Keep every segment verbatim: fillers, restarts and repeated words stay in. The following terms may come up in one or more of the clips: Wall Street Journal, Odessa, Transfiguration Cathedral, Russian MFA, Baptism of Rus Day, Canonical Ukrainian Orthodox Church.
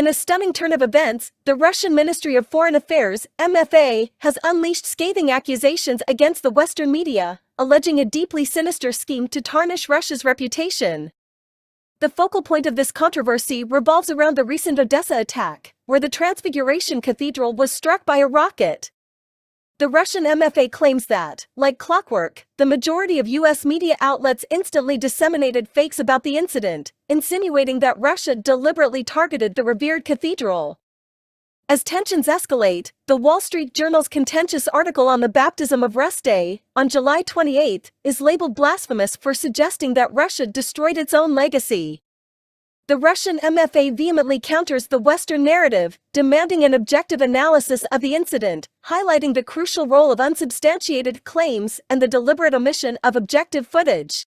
In a stunning turn of events, the Russian Ministry of Foreign Affairs, M F A, has unleashed scathing accusations against the Western media, alleging a deeply sinister scheme to tarnish Russia's reputation. The focal point of this controversy revolves around the recent Odessa attack, where the Transfiguration Cathedral was struck by a rocket. The Russian M F A claims that, like clockwork, the majority of U S media outlets instantly disseminated fakes about the incident, insinuating that Russia deliberately targeted the revered cathedral. As tensions escalate, the Wall Street Journal's contentious article on the Baptism of Rus Day, on July twenty-eighth, is labeled blasphemous for suggesting that Russia destroyed its own legacy. The Russian M F A vehemently counters the Western narrative, demanding an objective analysis of the incident, highlighting the crucial role of unsubstantiated claims and the deliberate omission of objective footage.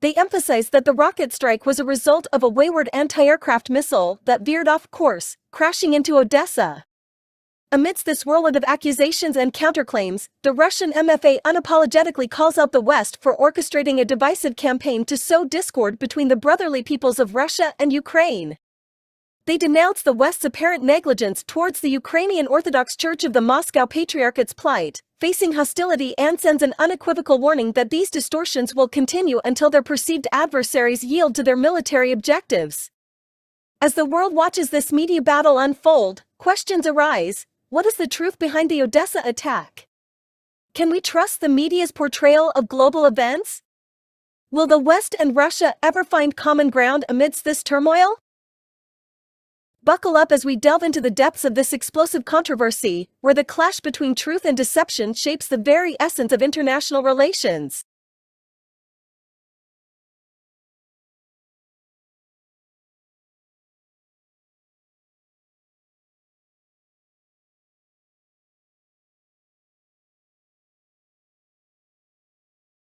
They emphasize that the rocket strike was a result of a wayward anti-aircraft missile that veered off course, crashing into Odessa. Amidst this whirlwind of accusations and counterclaims, the Russian M F A unapologetically calls out the West for orchestrating a divisive campaign to sow discord between the brotherly peoples of Russia and Ukraine. They denounce the West's apparent negligence towards the Ukrainian Orthodox Church of the Moscow Patriarchate's plight, facing hostility, and sends an unequivocal warning that these distortions will continue until their perceived adversaries yield to their military objectives. As the world watches this media battle unfold, questions arise: what is the truth behind the Odessa attack? Can we trust the media's portrayal of global events? Will the West and Russia ever find common ground amidst this turmoil? Buckle up as we delve into the depths of this explosive controversy, where the clash between truth and deception shapes the very essence of international relations.